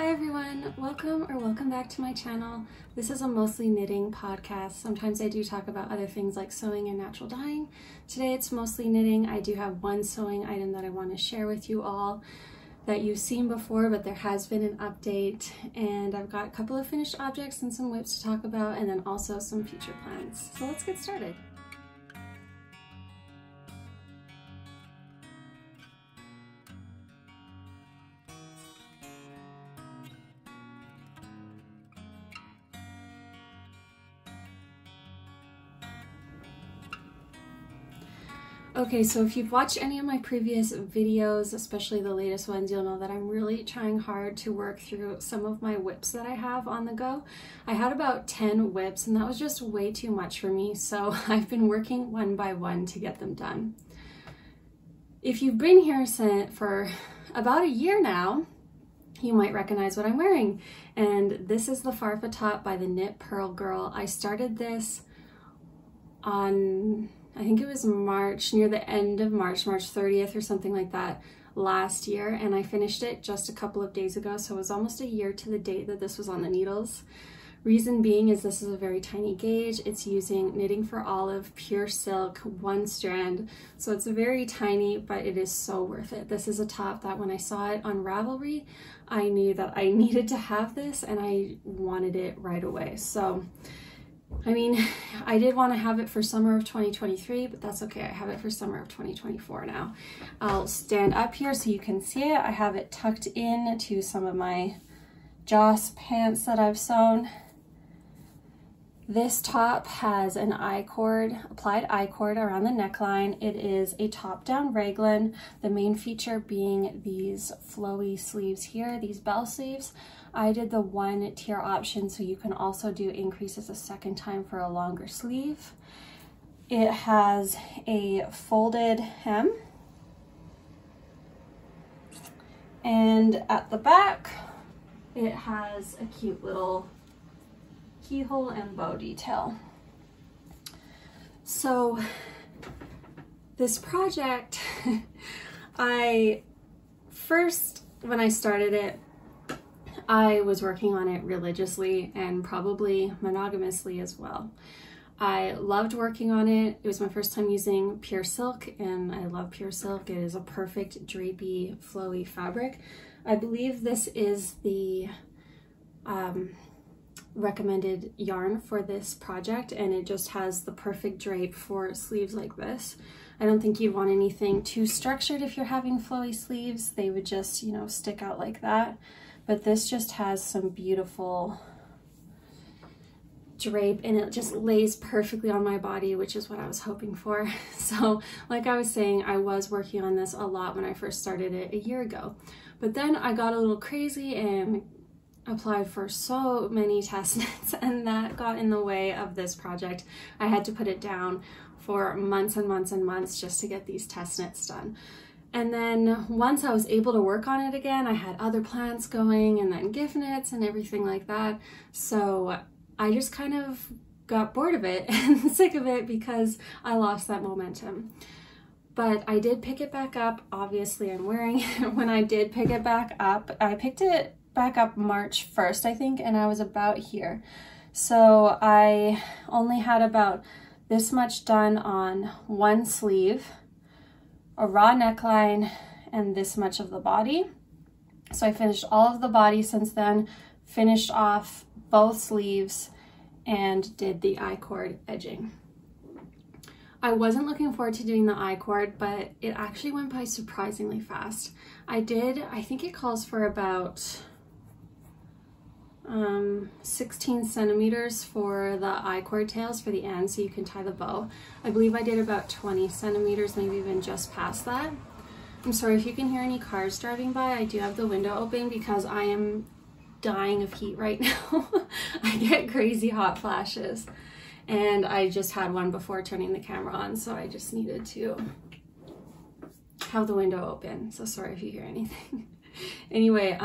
Hi everyone, welcome back to my channel. This is a mostly knitting podcast. Sometimes I do talk about other things like sewing and natural dyeing. Today it's mostly knitting. I do have one sewing item that I want to share with you all that you've seen before, but there has been an update, and I've got a couple of finished objects and some whips to talk about, and then also some future plans. So let's get started. Okay, so if you've watched any of my previous videos, especially the latest ones, you'll know that I'm really trying hard to work through some of my whips that I have on the go. I had about 10 whips, and that was just way too much for me, so I've been working one by one to get them done. If you've been here for about a year now, you might recognize what I'm wearing, and this is the Farfa Top by the Knit Purl Girl. I started this on, I think it was March, near the end of March, March 30th or something like that last year, and I finished it just a couple of days ago, so it was almost a year to the date that this was on the needles. Reason being is this is a very tiny gauge. It's using Knitting for Olive, Pure Silk, one strand, so it's very tiny, but it is so worth it. This is a top that when I saw it on Ravelry, I knew that I needed to have this, and I wanted it right away. So, I mean, I did want to have it for summer of 2023, but that's okay. I have it for summer of 2024 now. I'll stand up here so you can see it. I have it tucked in to some of my Joss pants that I've sewn. This top has an I-cord, applied I-cord around the neckline. It is a top-down raglan, the main feature being these flowy sleeves here, these bell sleeves. I did the one tier option, so you can also do increases a second time for a longer sleeve. It has a folded hem. And at the back, it has a cute little keyhole and bow detail. So this project, when I started it, I was working on it religiously and probably monogamously as well. I loved working on it. It was my first time using Pure Silk, and I love Pure Silk. It is a perfect drapey, flowy fabric. I believe this is the recommended yarn for this project, and it just has the perfect drape for sleeves like this. I don't think you'd want anything too structured if you're having flowy sleeves. They would just, you know, stick out like that. But this just has some beautiful drape, and it just lays perfectly on my body, which is what I was hoping for. So like I was saying, I was working on this a lot when I first started it a year ago. But then I got a little crazy and applied for so many test knits, and that got in the way of this project. I had to put it down for months and months and months just to get these test knits done. And then once I was able to work on it again, I had other plans going, and then gift knits and everything like that. So I just kind of got bored of it and sick of it because I lost that momentum. But I did pick it back up. Obviously I'm wearing it. When I did pick it back up, I picked it back up March 1st, I think, and I was about here. So I only had about this much done on one sleeve, a raw neckline, and this much of the body. So I finished all of the body since then, finished off both sleeves, and did the I-cord edging. I wasn't looking forward to doing the I-cord, but it actually went by surprisingly fast. I think it calls for about 16 centimeters for the I-cord tails for the end, so you can tie the bow. I believe I did about 20 centimeters, maybe even just past that. I'm sorry if you can hear any cars driving by. I do have the window open because I am dying of heat right now. I get crazy hot flashes, and I just had one before turning the camera on, so I just needed to have the window open. So sorry if you hear anything. Anyway,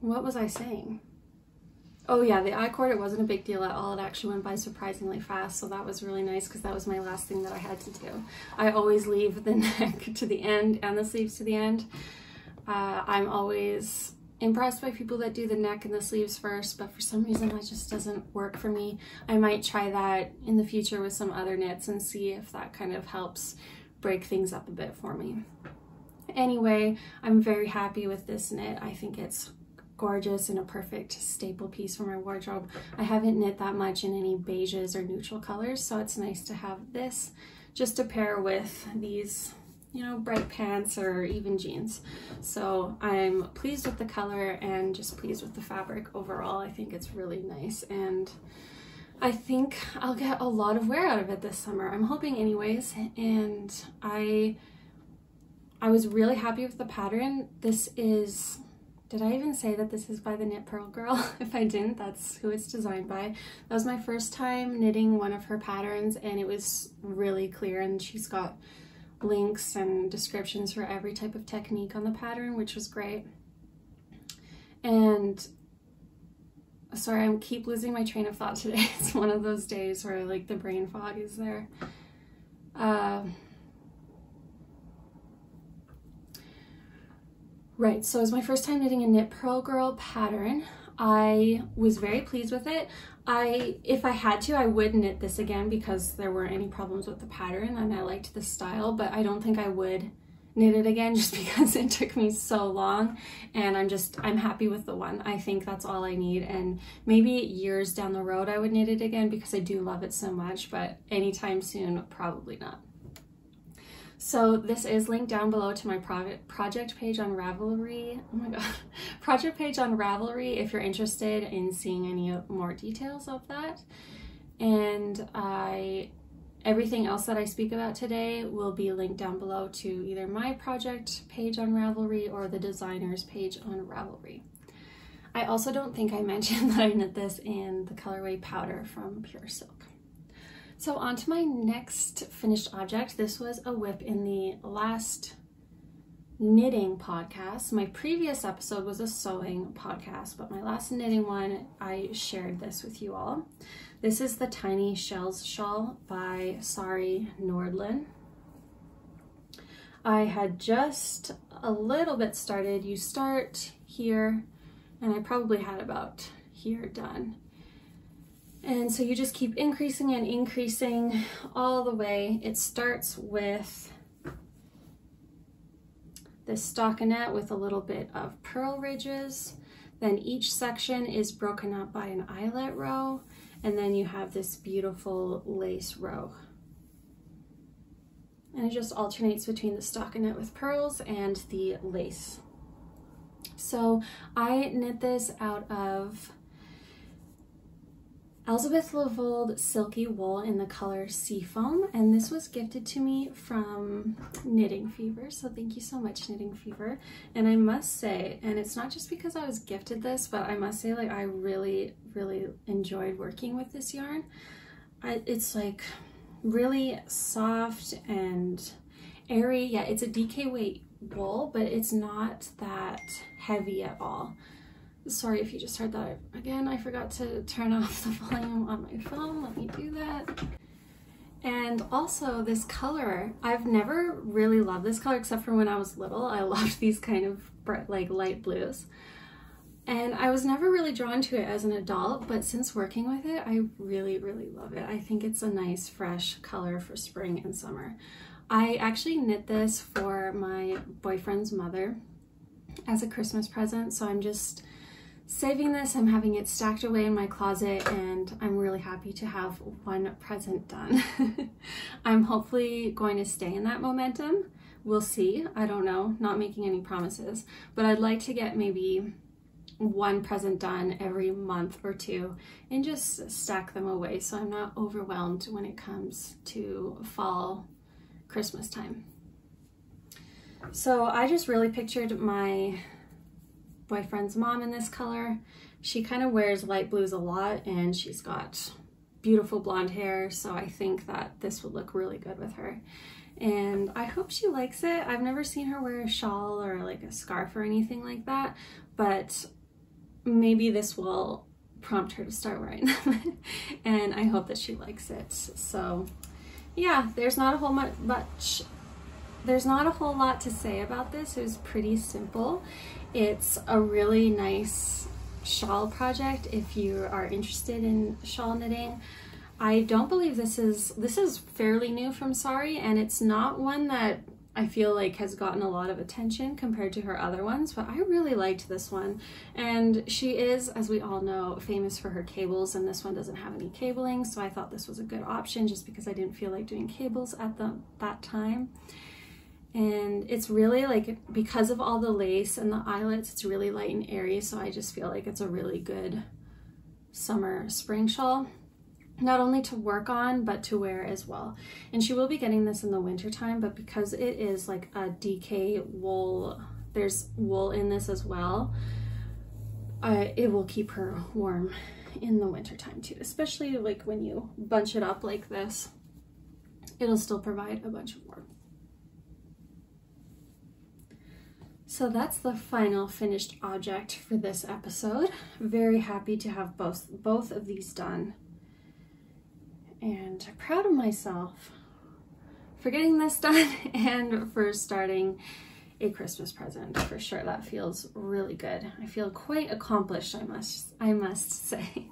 what was I saying? Oh yeah, the I-cord, it wasn't a big deal at all. It actually went by surprisingly fast, so that was really nice because that was my last thing that I had to do. I always leave the neck to the end and the sleeves to the end. I'm always impressed by people that do the neck and the sleeves first, but for some reason that just doesn't work for me. I might try that in the future with some other knits and see if that kind of helps break things up a bit for me. Anyway, I'm very happy with this knit. I think it's gorgeous and a perfect staple piece for my wardrobe. I haven't knit that much in any beiges or neutral colors, so it's nice to have this just to pair with these, you know, bright pants or even jeans. So I'm pleased with the color and just pleased with the fabric overall. I think it's really nice and I think I'll get a lot of wear out of it this summer. I'm hoping anyways, and I was really happy with the pattern. This is, did I even say that this is by the Knit Purl Girl? If I didn't, that's who it's designed by. That was my first time knitting one of her patterns and it was really clear, and she's got links and descriptions for every type of technique on the pattern, which was great. And sorry, I keep losing my train of thought today. It's one of those days where like the brain fog is there. Right, so it was my first time knitting a Knit Purl Girl pattern. I was very pleased with it. If I had to, I would knit this again because there weren't any problems with the pattern and I liked the style, but I don't think I would knit it again just because it took me so long, and I'm happy with the one. I think that's all I need, and maybe years down the road I would knit it again because I do love it so much, but anytime soon, probably not. So this is linked down below to my project page on Ravelry. Oh my god. Project page on Ravelry if you're interested in seeing any more details of that. And everything else that I speak about today will be linked down below to either my project page on Ravelry or the designer's page on Ravelry. I also don't think I mentioned that I knit this in the colorway Powder from Pure Silk. So on to my next finished object. This was a whip in the last knitting podcast. My previous episode was a sewing podcast, but my last knitting one, I shared this with you all. This is the Tiny Shells Shawl by Sari Nordlund. I had just a little bit started. You start here, and I probably had about here done. And so you just keep increasing and increasing all the way. It starts with this stockinette with a little bit of purl ridges. Then each section is broken up by an eyelet row. And then you have this beautiful lace row. And it just alternates between the stockinette with pearls and the lace. So I knit this out of Elsebeth Lavold Silky Wool in the color Seafoam, and this was gifted to me from Knitting Fever, so thank you so much, Knitting Fever. And I must say, and it's not just because I was gifted this, but I must say, like, I really, really enjoyed working with this yarn. It's like really soft and airy. Yeah, it's a DK weight wool, but it's not that heavy at all. Sorry if you just heard that again. I forgot to turn off the volume on my phone. Let me do that. And also this color, I've never really loved this color except for when I was little. I loved these kind of bright, like light blues. And I was never really drawn to it as an adult, but since working with it, I really, really love it. I think it's a nice, fresh color for spring and summer. I actually knit this for my boyfriend's mother as a Christmas present, so I'm just saving this. I'm having it stacked away in my closet and I'm really happy to have one present done. I'm hopefully going to stay in that momentum. We'll see. I don't know, not making any promises, but I'd like to get maybe one present done every month or two and just stack them away so I'm not overwhelmed when it comes to fall Christmas time. So I just really pictured my boyfriend's mom in this color. She kind of wears light blues a lot and she's got beautiful blonde hair, so I think that this would look really good with her. And I hope she likes it. I've never seen her wear a shawl or like a scarf or anything like that, but maybe this will prompt her to start wearing them. And I hope that she likes it. So yeah, there's not a whole much There's not a whole lot to say about this. It was pretty simple. It's a really nice shawl project if you are interested in shawl knitting. I don't believe this is fairly new from Sari, and it's not one that I feel like has gotten a lot of attention compared to her other ones, but I really liked this one. And she is, as we all know, famous for her cables, and this one doesn't have any cabling, so I thought this was a good option just because I didn't feel like doing cables at that time. And it's really, like, because of all the lace and the eyelets, it's really light and airy, so I just feel like it's a really good summer spring shawl, not only to work on, but to wear as well. And she will be getting this in the winter time, but because it is like a DK wool, there's wool in this as well, it will keep her warm in the winter time too, especially like when you bunch it up like this, it'll still provide a bunch of warmth. So that's the final finished object for this episode. Very happy to have both of these done. And proud of myself for getting this done and for starting a Christmas present for sure. That feels really good. I feel quite accomplished, I must say.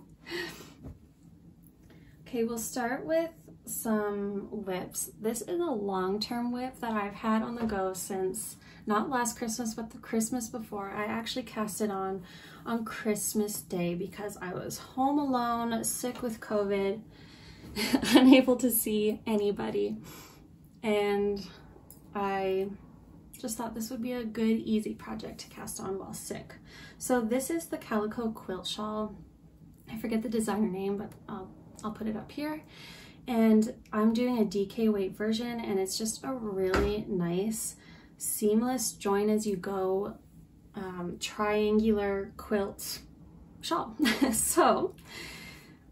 Okay, we'll start with some whips. This is a long-term whip that I've had on the go since not last Christmas, but the Christmas before. I actually cast it on Christmas Day because I was home alone, sick with COVID, unable to see anybody, and I just thought this would be a good easy project to cast on while sick. So this is the Calico Quilt Shawl. I forget the designer name, but I'll put it up here, and I'm doing a DK weight version, and it's just a really nice seamless join as you go triangular quilt shawl. So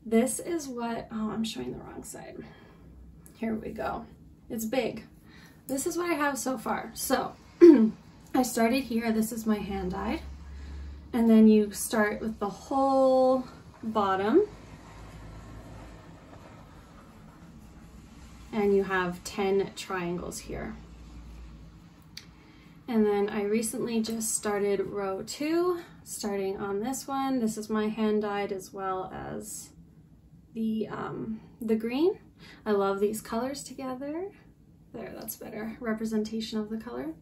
this is what, oh, I'm showing the wrong side. Here we go. It's big. This is what I have so far. So I started here. This is my hand dyed. And then you start with the whole bottom. And you have 10 triangles here. And then I recently just started row 2, starting on this one. This is my hand dyed as well as the green. I love these colors together. There, that's better representation of the color.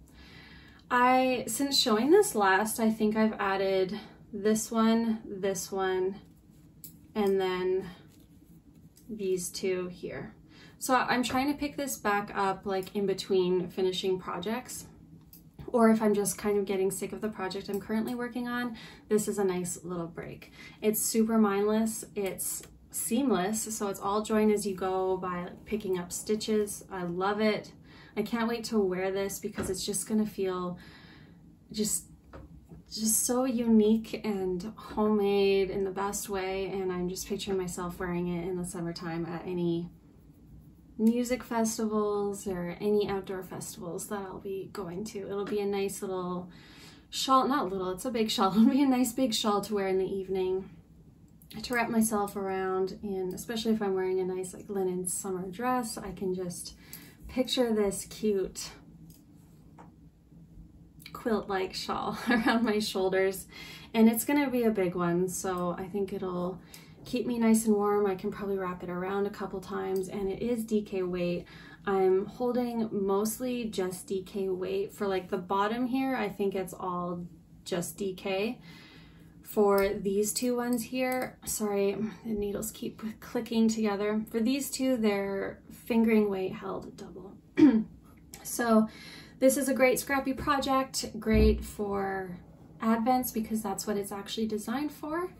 Since showing this last, I think I've added this one, and then these two here. So I'm trying to pick this back up like in between finishing projects, or if I'm just kind of getting sick of the project I'm currently working on, this is a nice little break. It's super mindless. It's seamless, so it's all join as you go by picking up stitches. I love it. I can't wait to wear this because it's just gonna feel just so unique and homemade in the best way, and I'm just picturing myself wearing it in the summertime at any music festivals or any outdoor festivals that I'll be going to. It'll be a nice little shawl, not little, it's a big shawl. It'll be a nice big shawl to wear in the evening, to wrap myself around, and especially if I'm wearing a nice like linen summer dress, I can just picture this cute quilt-like shawl around my shoulders, and it's gonna be a big one, so I think it'll keep me nice and warm. I can probably wrap it around a couple times, and it is DK weight. I'm holding mostly just DK weight. For like the bottom here, I think it's all just DK. For these two ones here, sorry, the needles keep clicking together. For these two, they're fingering weight held double. So this is a great scrappy project, great for Advents because that's what it's actually designed for.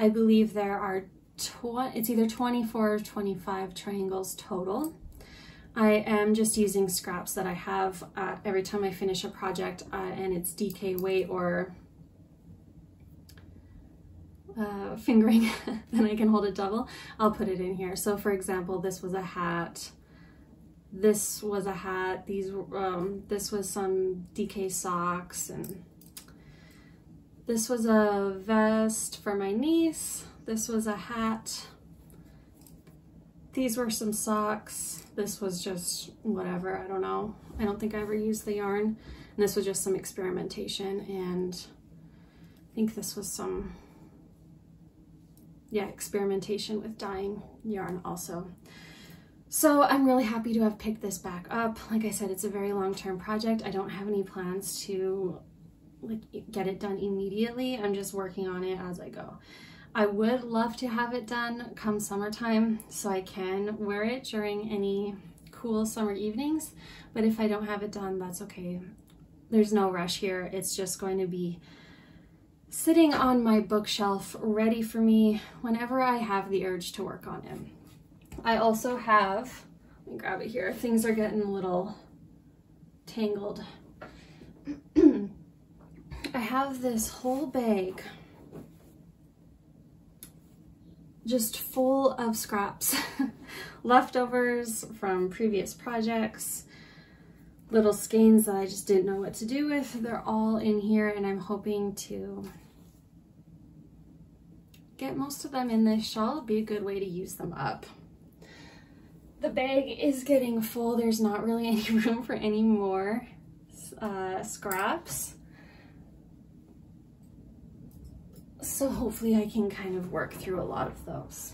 I believe there are, it's either 24 or 25 triangles total. I am just using scraps that I have every time I finish a project, and it's DK weight or fingering, then I can hold it double. I'll put it in here. So for example, this was a hat. This was a hat. These this was some DK socks, and this was a vest for my niece. This was a hat. These were some socks. This was just whatever, I don't know. I don't think I ever used the yarn. And this was just some experimentation, and I think this was some, yeah, experimentation with dyeing yarn also. So I'm really happy to have picked this back up. Like I said, it's a very long-term project. I don't have any plans to like get it done immediately. I'm just working on it as I go. I would love to have it done come summertime so I can wear it during any cool summer evenings, but if I don't have it done, that's okay. There's no rush here. It's just going to be sitting on my bookshelf ready for me whenever I have the urge to work on it. I also have, let me grab it here, things are getting a little tangled. I have this whole bag just full of scraps, leftovers from previous projects, little skeins that I just didn't know what to do with. They're all in here, and I'm hoping to get most of them in this shawl. It'll be a good way to use them up. The bag is getting full. There's not really any room for any more scraps. So hopefully I can kind of work through a lot of those.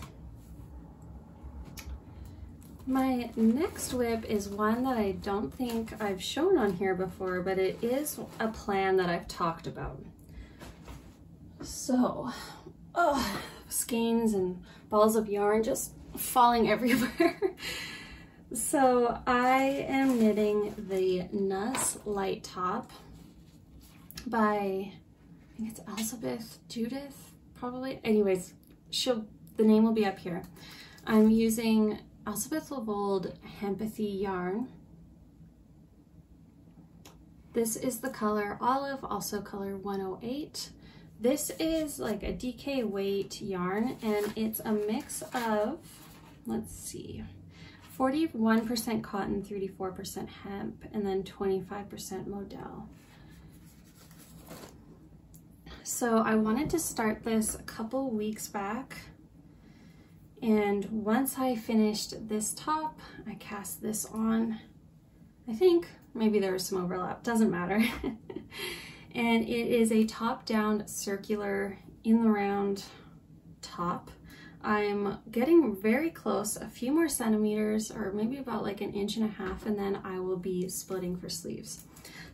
My next whip is one that I don't think I've shown on here before, but it is a plan that I've talked about. So, oh, skeins and balls of yarn just falling everywhere. So I am knitting the Knus Light top by, I think it's Elsebeth Judith, probably. Anyways, the name will be up here. I'm using Elsebeth Lavold Hempathy yarn. This is the color Olive, also color 108. This is like a DK weight yarn, and it's a mix of, let's see, 41% cotton, 34% hemp, and then 25% modal. So I wanted to start this a couple weeks back, and once I finished this top, I cast this on, I think, maybe there was some overlap, doesn't matter. And it is a top-down circular in the round top. I'm getting very close, a few more centimeters, or maybe about like 1.5 inches, and then I will be splitting for sleeves.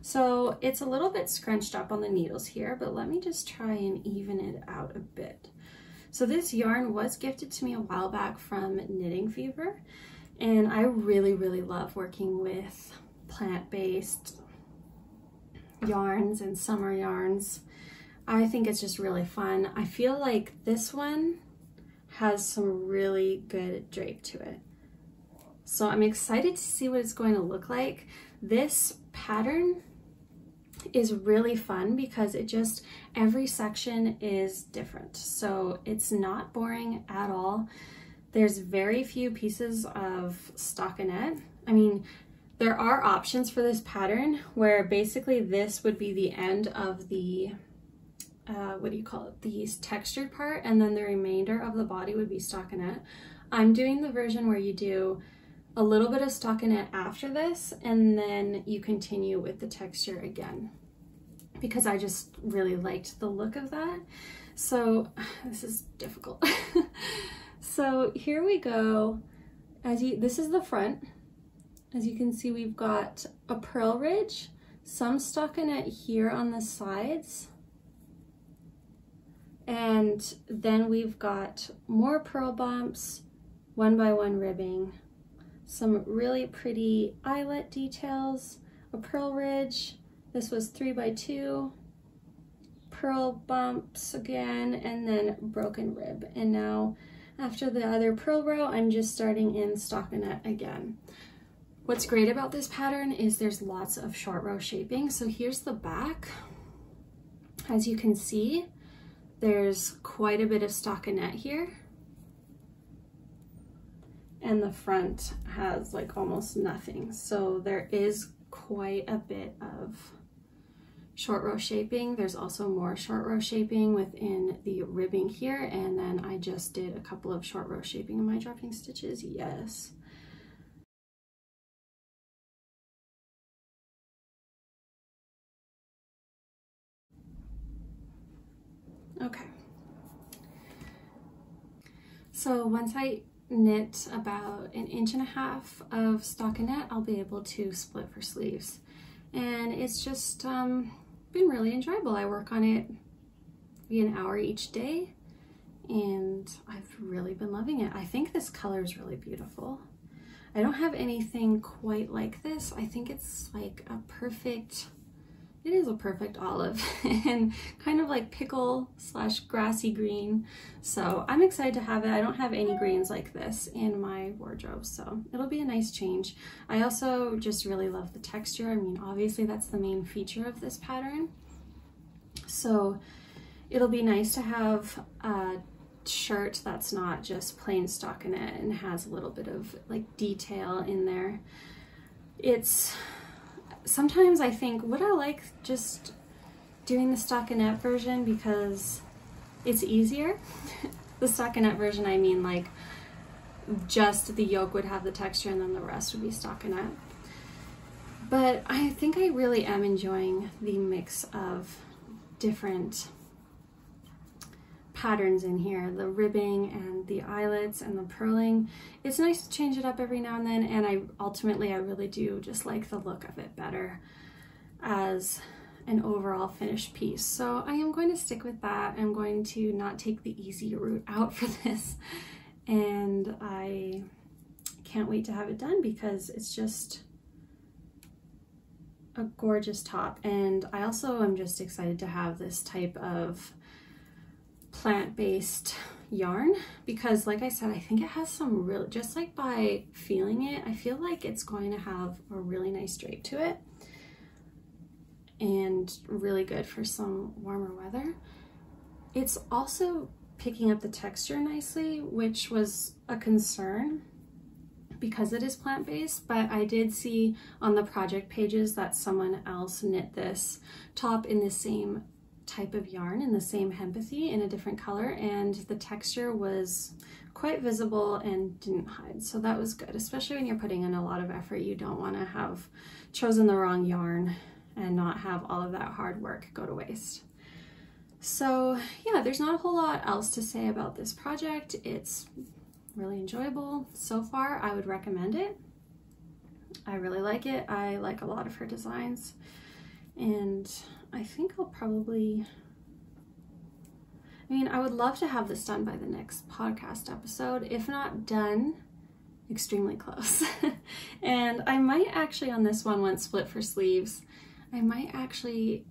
So it's a little bit scrunched up on the needles here, but let me just try and even it out a bit. So this yarn was gifted to me a while back from Knitting Fever, and I really, really love working with plant-based yarns and summer yarns. I think it's just really fun. I feel like this one has some really good drape to it. So I'm excited to see what it's going to look like. This pattern is really fun because it just, every section is different. So it's not boring at all. There's very few pieces of stockinette. I mean, there are options for this pattern where basically this would be the end of the, what do you call it? The textured part, and then the remainder of the body would be stockinette. I'm doing the version where you do a little bit of stockinette after this, and then you continue with the texture again, because I just really liked the look of that. So this is difficult. So here we go. This is the front. As you can see, we've got a purl ridge, some stockinette here on the sides, and then we've got more purl bumps, 1 by 1 ribbing, some really pretty eyelet details, a purl ridge. This was 3 by 2, purl bumps again, and then broken rib. And now after the other purl row, I'm just starting in stockinette again. What's great about this pattern is there's lots of short row shaping. So here's the back. As you can see, there's quite a bit of stockinette here. And the front has like almost nothing. So there is quite a bit of short row shaping. There's also more short row shaping within the ribbing here, and then I just did a couple of short row shaping. Am I dropping stitches? Yes. Okay. So once I knit about 1.5 inches of stockinette, I'll be able to split for sleeves. And it's just been really enjoyable. I work on it maybe an hour each day, and I've really been loving it. I think this color is really beautiful. I don't have anything quite like this. I think it's like a perfect, it is a perfect olive and kind of like pickle / grassy green. So I'm excited to have it. I don't have any greens like this in my wardrobe, so it'll be a nice change. I also just really love the texture. I mean, obviously that's the main feature of this pattern. So it'll be nice to have a shirt that's not just plain stockinette and has a little bit of like detail in there. It's, sometimes I think, would I like just doing the stockinette version because it's easier? The stockinette version, I mean like just the yoke would have the texture and then the rest would be stockinette. But I think I really am enjoying the mix of different patterns in here, the ribbing and the eyelets and the purling. It's nice to change it up every now and then, and I really do just like the look of it better as an overall finished piece. So I am going to stick with that. I'm going to not take the easy route out for this, and I can't wait to have it done because it's just a gorgeous top. And I also am just excited to have this type of plant-based yarn because, like I said, I think it has some real, just like by feeling it, I feel like it's going to have a really nice drape to it and really good for some warmer weather. It's also picking up the texture nicely, which was a concern because it is plant-based, but I did see on the project pages that someone else knit this top in the same type of yarn, in the same Hempathy, in a different color, and the texture was quite visible and didn't hide, so that was good. Especially when you're putting in a lot of effort, you don't want to have chosen the wrong yarn and not have all of that hard work go to waste. So yeah, there's not a whole lot else to say about this project. It's really enjoyable so far. I would recommend it. I really like it. I like a lot of her designs, and I think I'll probably, I mean, I would love to have this done by the next podcast episode. If not done, extremely close. And I might actually, on this one, once split for sleeves, I might actually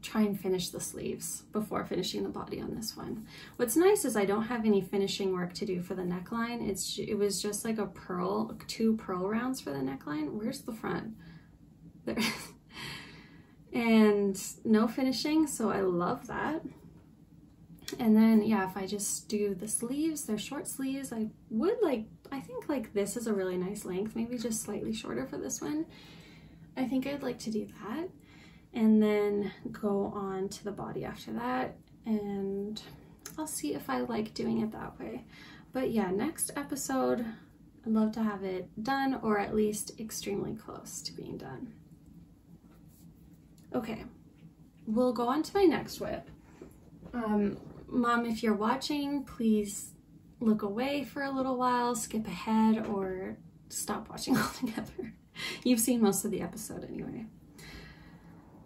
try and finish the sleeves before finishing the body on this one. What's nice is I don't have any finishing work to do for the neckline. It was just like a purl, 2 purl rounds for the neckline. Where's the front? There. And no finishing, so I love that. And then yeah, if I just do the sleeves, they're short sleeves. I would like, I think like this is a really nice length, maybe just slightly shorter for this one. I think I'd like to do that and then go on to the body after that, and I'll see if I like doing it that way. But yeah, next episode I'd love to have it done, or at least extremely close to being done. Okay, we'll go on to my next whip. Mom, if you're watching, please look away for a little while, skip ahead, or stop watching altogether. You've seen most of the episode anyway.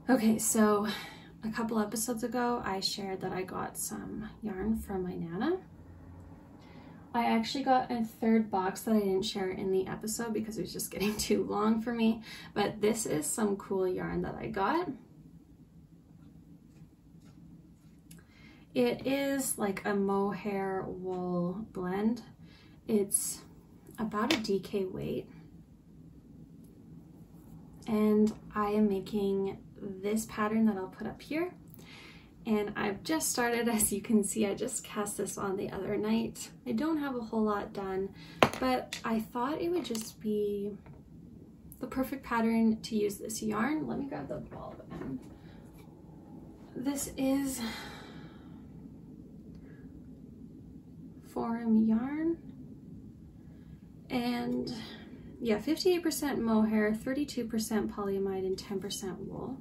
Okay, so a couple episodes ago, I shared that I got some yarn from my Nana. I actually got a 3rd box that I didn't share in the episode because it was just getting too long for me, but this is some cool yarn that I got. It is like a mohair wool blend. It's about a DK weight, and I am making this pattern that I'll put up here. And I've just started, as you can see, I just cast this on the other night. I don't have a whole lot done, but I thought it would just be the perfect pattern to use this yarn. Let me grab the bulb and This is Forum yarn, and yeah, 58% mohair, 32% polyamide, and 10% wool.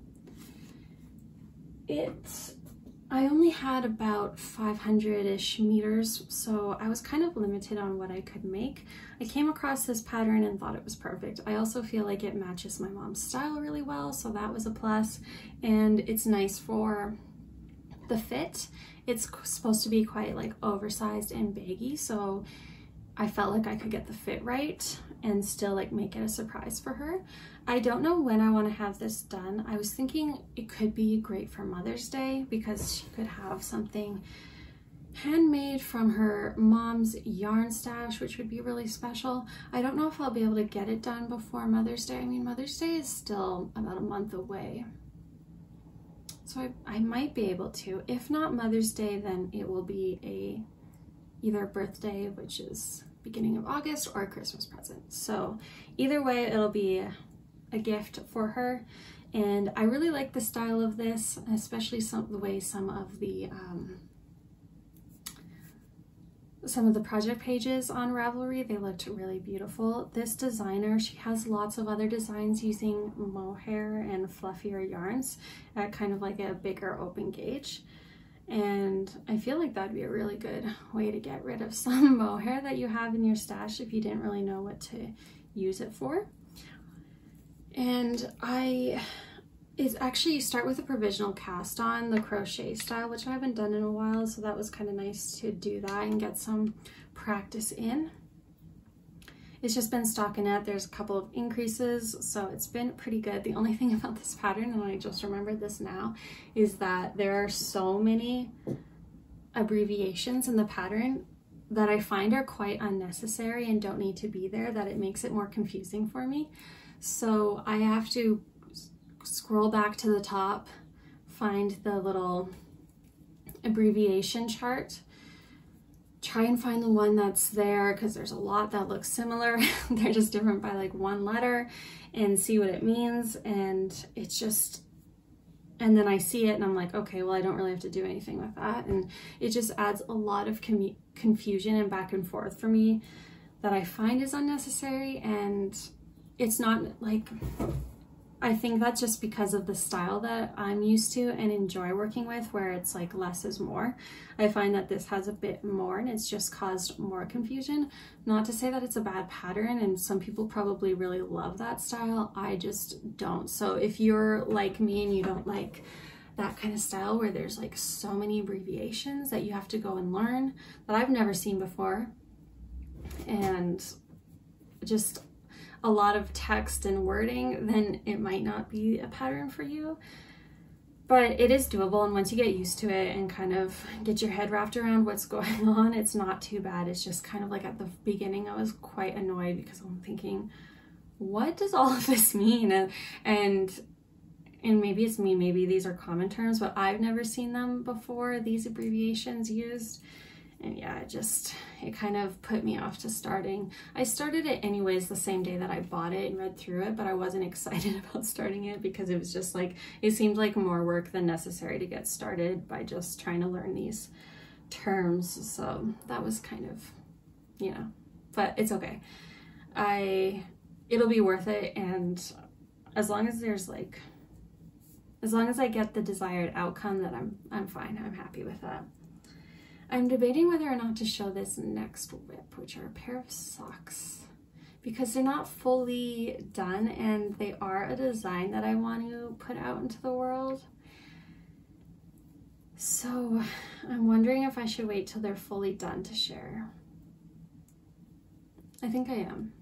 I only had about 500-ish meters, so I was kind of limited on what I could make. I came across this pattern and thought it was perfect. I also feel like it matches my mom's style really well, so that was a plus. And it's nice for the fit. It's supposed to be quite like oversized and baggy, so I felt like I could get the fit right and still like make it a surprise for her. I don't know when I want to have this done. I was thinking it could be great for Mother's Day because she could have something handmade from her mom's yarn stash, which would be really special. I don't know if I'll be able to get it done before Mother's Day. I mean, Mother's Day is still about a month away. So I might be able to. If not Mother's Day, then it will be either birthday, which is beginning of August, or a Christmas present. So either way, it'll be a gift for her. And I really like the style of this, especially the way some of the project pages on Ravelry, they looked really beautiful. This designer, she has lots of other designs using mohair and fluffier yarns at kind of like a bigger open gauge. And I feel like that'd be a really good way to get rid of some mohair that you have in your stash if you didn't really know what to use it for. And it's actually, you start with a provisional cast on, the crochet style, which I haven't done in a while, so that was kind of nice to do that and get some practice in. It's just been stockinette. There's a couple of increases, so it's been pretty good. The only thing about this pattern, and I just remembered this now, is that there are so many abbreviations in the pattern that I find are quite unnecessary and don't need to be there, that it makes it more confusing for me. So I have to scroll back to the top, find the little abbreviation chart, try and find the one that's there, because there's a lot that looks similar. They're just different by like one letter, and see what it means. And it's just, and then I see it and I'm like, okay, well, I don't really have to do anything with that. And it just adds a lot of confusion and back and forth for me that I find is unnecessary. And it's not like, I think that's just because of the style that I'm used to and enjoy working with, where it's like less is more. I find that this has a bit more, and it's just caused more confusion. Not to say that it's a bad pattern, and some people probably really love that style. I just don't. So if you're like me and you don't like that kind of style where there's like so many abbreviations that you have to go and learn that I've never seen before, and just a lot of text and wording, then it might not be a pattern for you. But it is doable, and once you get used to it and kind of get your head wrapped around what's going on, it's not too bad. It's just kind of like, at the beginning I was quite annoyed because I'm thinking, what does all of this mean? And maybe it's me, maybe these are common terms, but I've never seen them before, these abbreviations used. And yeah, it kind of put me off to starting. I started it anyways the same day that I bought it and read through it, but I wasn't excited about starting it because it was just like, it seemed like more work than necessary to get started by just trying to learn these terms. So that was kind of, you know, but it's okay. It'll be worth it. And as long as I get the desired outcome, that I'm fine, I'm happy with that. I'm debating whether or not to show this next whip, which are a pair of socks, because they're not fully done and they are a design that I want to put out into the world. So I'm wondering if I should wait till they're fully done to share. I think I am,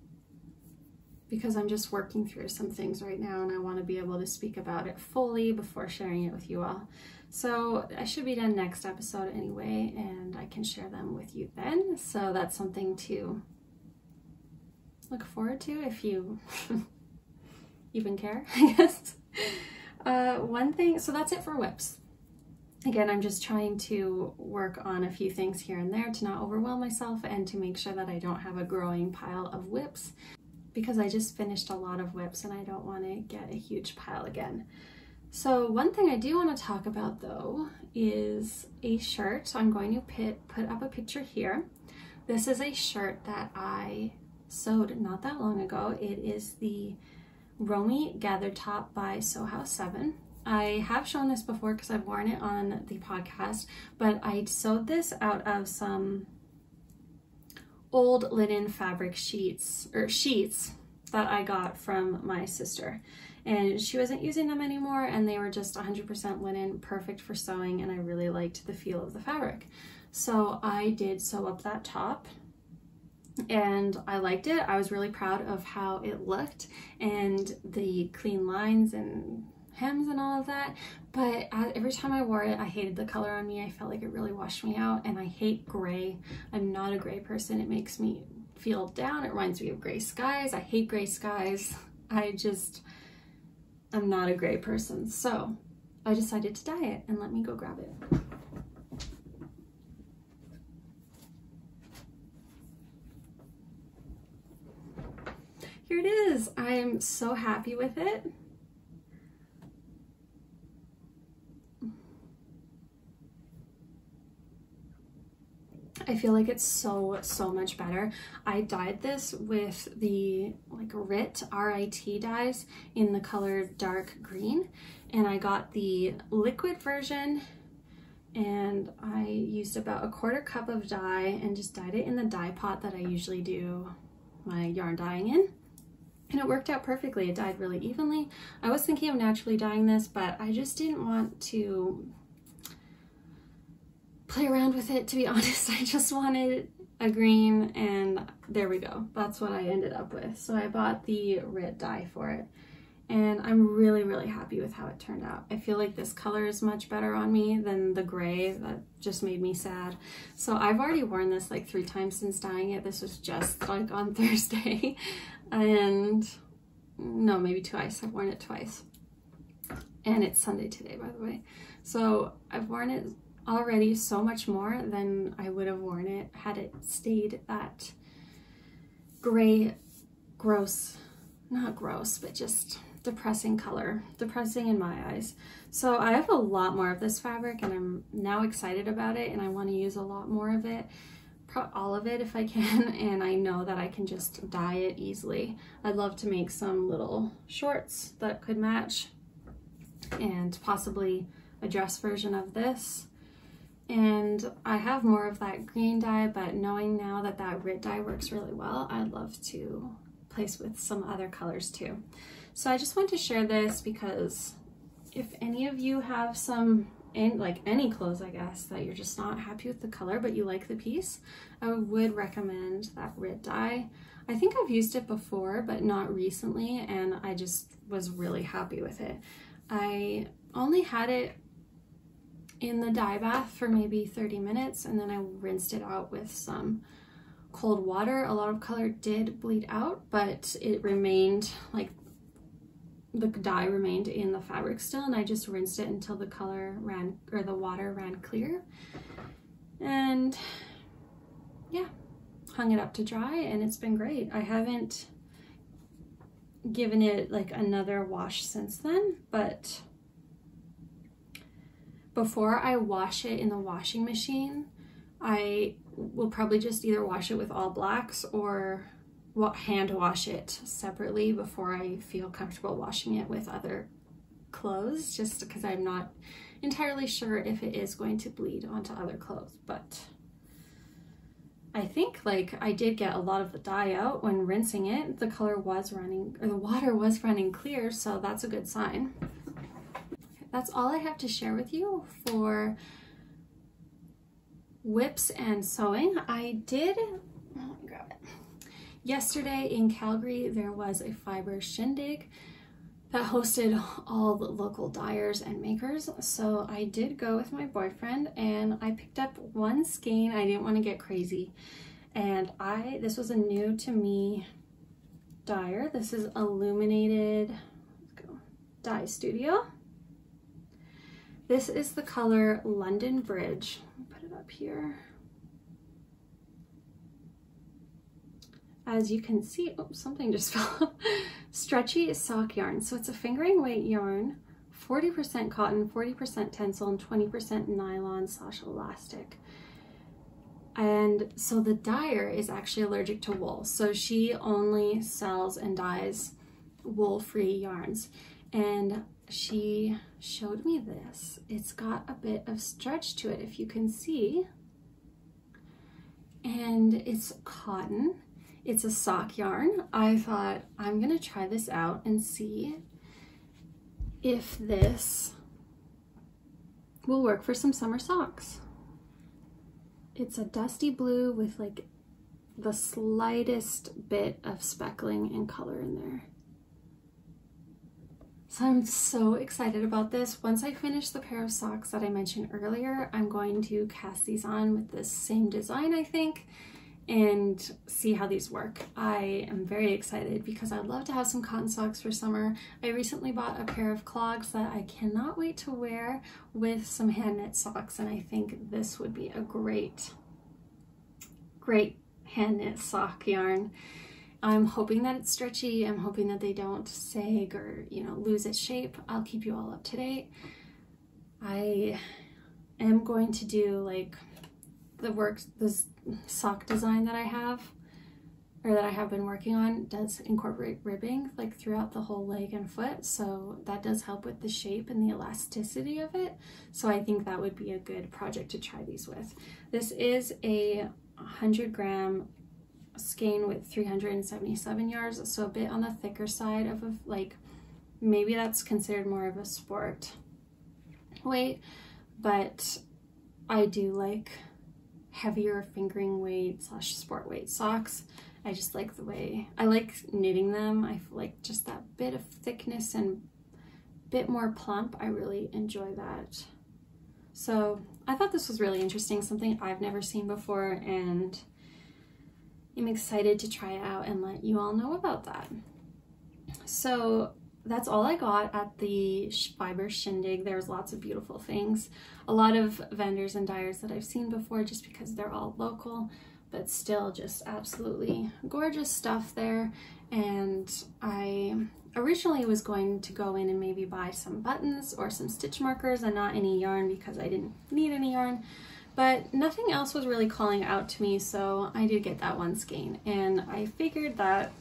because I'm just working through some things right now and I want to be able to speak about it fully before sharing it with you all. So I should be done next episode anyway, and I can share them with you then. So that's something to look forward to if you even care, I guess. One thing, so that's it for whips. Again, I'm just trying to work on a few things here and there to not overwhelm myself and to make sure that I don't have a growing pile of whips, because I just finished a lot of whips and I don't want to get a huge pile again. So one thing I do want to talk about though is a shirt. So I'm going to put up a picture here. This is a shirt that I sewed not that long ago. It is the Romy Gather Top by Sew House 7. I have shown this before because I've worn it on the podcast, but I sewed this out of some old linen fabric sheets that I got from my sister, and she wasn't using them anymore, and they were just 100% linen, perfect for sewing, and I really liked the feel of the fabric. So I did sew up that top and I liked it. I was really proud of how it looked and the clean lines and hems and all of that, but every time I wore it, I hated the color on me. I felt like it really washed me out, and I hate gray. I'm not a gray person. It makes me feel down. It reminds me of gray skies. I hate gray skies. I'm not a gray person. So I decided to dye it, and let me go grab it. Here it is. I am so happy with it. I feel like it's so much better. I dyed this with the like RIT dyes in the color dark green, and I got the liquid version, and I used about 1/4 cup of dye and just dyed it in the dye pot that I usually do my yarn dyeing in, and it worked out perfectly. It dyed really evenly. I was thinking of naturally dyeing this, but I just didn't want to play around with it, to be honest. I just wanted a green, and there we go. That's what I ended up with. So I bought the RIT dye for it, and I'm really happy with how it turned out. I feel like this color is much better on me than the gray that just made me sad. So I've already worn this like 3 times since dyeing it. This was just like on Thursday and no, maybe twice. I've worn it twice, and it's Sunday today, by the way. So I've worn it already so much more than I would have worn it had it stayed that gray, not gross, but just depressing color, depressing in my eyes. So I have a lot more of this fabric, and I'm now excited about it, and I want to use a lot more of it, all of it if I can, and I know that I can just dye it easily. I'd love to make some little shorts that could match, and possibly a dress version of this. And I have more of that green dye, but knowing now that that RIT dye works really well, I'd love to place with some other colors too. So I just want to share this because if any of you have some, like any clothes, I guess, that you're just not happy with the color, but you like the piece, I would recommend that RIT dye. I think I've used it before, but not recently, and I just was really happy with it. I only had it in the dye bath for maybe 30 minutes, and then I rinsed it out with some cold water. A lot of color did bleed out, but it remained, like the dye remained in the fabric still, and I just rinsed it until the color ran, or the water ran clear, and yeah, hung it up to dry, and it's been great. I haven't given it like another wash since then, but before I wash it in the washing machine, I will probably just either wash it with all blacks or hand wash it separately before I feel comfortable washing it with other clothes, just because I'm not entirely sure if it is going to bleed onto other clothes. But I think like I did get a lot of the dye out when rinsing it. The color was running, or the water was running clear, so that's a good sign. That's all I have to share with you for whips and sewing. Let me grab it. Yesterday in Calgary, there was a fiber shindig that hosted all the local dyers and makers. So I did go with my boyfriend, and I picked up one skein. I didn't want to get crazy. And this was a new to me dyer. This is Illuminated Dye Studio. This is the color London Bridge. Put it up here. As you can see, oh, something just fell off. Stretchy sock yarn. So it's a fingering weight yarn 40% cotton, 40% tencel, and 20% nylon/elastic. And so the dyer is actually allergic to wool, so she only sells and dyes wool-free yarns. And she showed me this. It's got a bit of stretch to it, if you can see. And it's cotton. It's a sock yarn. I thought, I'm gonna try this out and see if this will work for some summer socks. It's a dusty blue with like the slightest bit of speckling and color in there. So I'm so excited about this. Once I finish the pair of socks that I mentioned earlier, I'm going to cast these on with this same design, I think, and see how these work. I am very excited because I'd love to have some cotton socks for summer. I recently bought a pair of clogs that I cannot wait to wear with some hand knit socks, and I think this would be a great hand knit sock yarn. I'm hoping that it's stretchy. I'm hoping that they don't sag or, you know, lose its shape. I'll keep you all up to date. I am going to do like this sock design that I have, or that I have been working on, does incorporate ribbing like throughout the whole leg and foot. So that does help with the shape and the elasticity of it. So I think that would be a good project to try these with. This is a 100-gram skein with 377 yards, so a bit on the thicker side of a, like, maybe that's considered more of a sport weight, but I do like heavier fingering weight / sport weight socks. I just like the way I like knitting them. I feel like just that bit of thickness and bit more plump. I really enjoy that. So I thought this was really interesting, something I've never seen before, and I'm excited to try it out and let you all know about that. So that's all I got at the Fiber Shindig. There was lots of beautiful things. A lot of vendors and dyers that I've seen before just because they're all local, but still just absolutely gorgeous stuff there. And I originally was going to go in and maybe buy some buttons or some stitch markers and not any yarn because I didn't need any yarn. But nothing else was really calling out to me, so I did get that one skein, and I figured that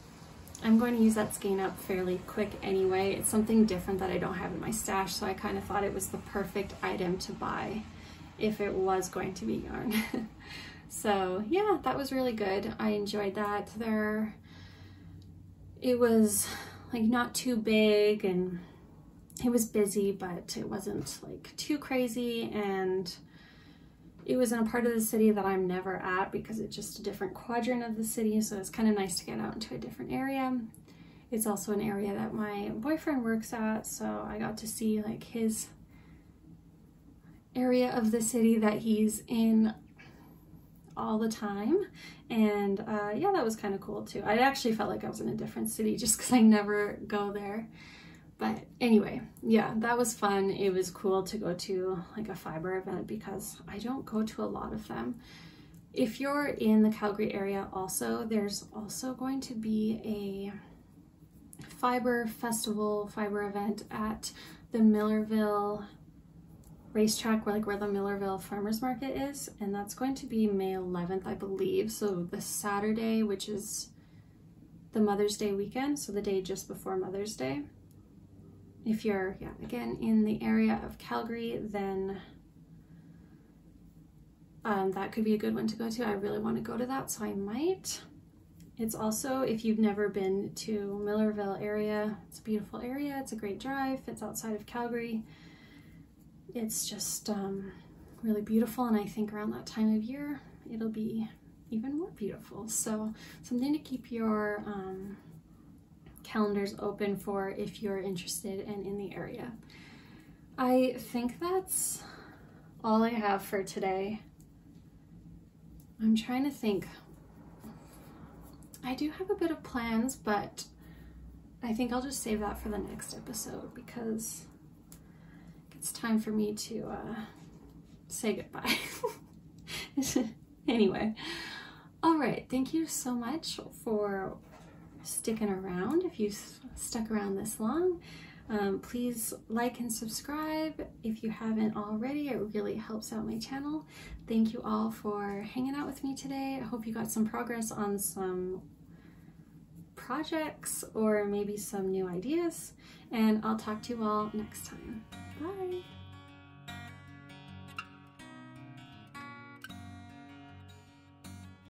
I'm going to use that skein up fairly quick anyway. It's something different that I don't have in my stash, so I kind of thought it was the perfect item to buy if it was going to be yarn. So yeah, that was really good. I enjoyed that. It was like not too big, and it was busy, but it wasn't like too crazy, and it was in a part of the city that I'm never at because it's just a different quadrant of the city, so it's kind of nice to get out into a different area. It's also an area that my boyfriend works at, so I got to see like his area of the city that he's in all the time, and yeah, that was kind of cool too. I actually felt like I was in a different city just because I never go there. But anyway, yeah, that was fun. It was cool to go to like a fiber event because I don't go to a lot of them. If you're in the Calgary area also, there's also going to be a fiber festival, fiber event at the Millerville racetrack, where the Millerville Farmers Market is. And that's going to be May 11th, I believe. So the Saturday, which is the Mother's Day weekend, so the day just before Mother's Day. If you're, yeah, again, in the area of Calgary, then that could be a good one to go to. I really want to go to that, so I might. It's also, if you've never been to Millerville area, it's a beautiful area. It's a great drive. It's outside of Calgary. It's just really beautiful, and I think around that time of year, it'll be even more beautiful. So something to keep your calendars open for if you're interested and in the area. I think that's all I have for today. I'm trying to think. I do have a bit of plans, but I think I'll just save that for the next episode because it's time for me to say goodbye. Anyway, all right, thank you so much for sticking around. If you've stuck around this long, Please like and subscribe if you haven't already. It really helps out my channel. Thank you all for hanging out with me today. I hope you got some progress on some projects or maybe some new ideas, and I'll talk to you all next time. Bye!